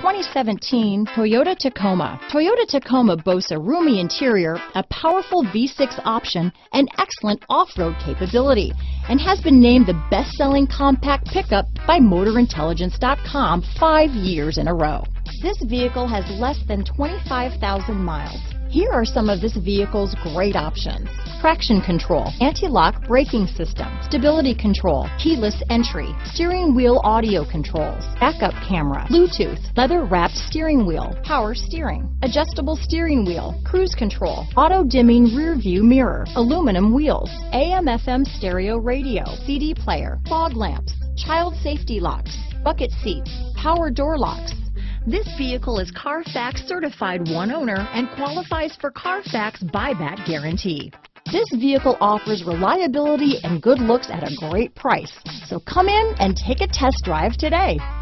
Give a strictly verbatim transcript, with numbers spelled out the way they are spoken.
twenty seventeen Toyota Tacoma. Toyota Tacoma boasts a roomy interior, a powerful V six option, and excellent off-road capability, and has been named the best-selling compact pickup by Motor Intelligence dot com five years in a row. This vehicle has less than twenty-five thousand miles. Here are some of this vehicle's great options: traction control, anti-lock braking system, stability control, keyless entry, steering wheel audio controls, backup camera, Bluetooth, leather-wrapped steering wheel, power steering, adjustable steering wheel, cruise control, auto-dimming rear-view mirror, aluminum wheels, A M F M stereo radio, C D player, fog lamps, child safety locks, bucket seats, power door locks. This vehicle is Carfax certified one owner and qualifies for Carfax buyback guarantee. This vehicle offers reliability and good looks at a great price. So come in and take a test drive today.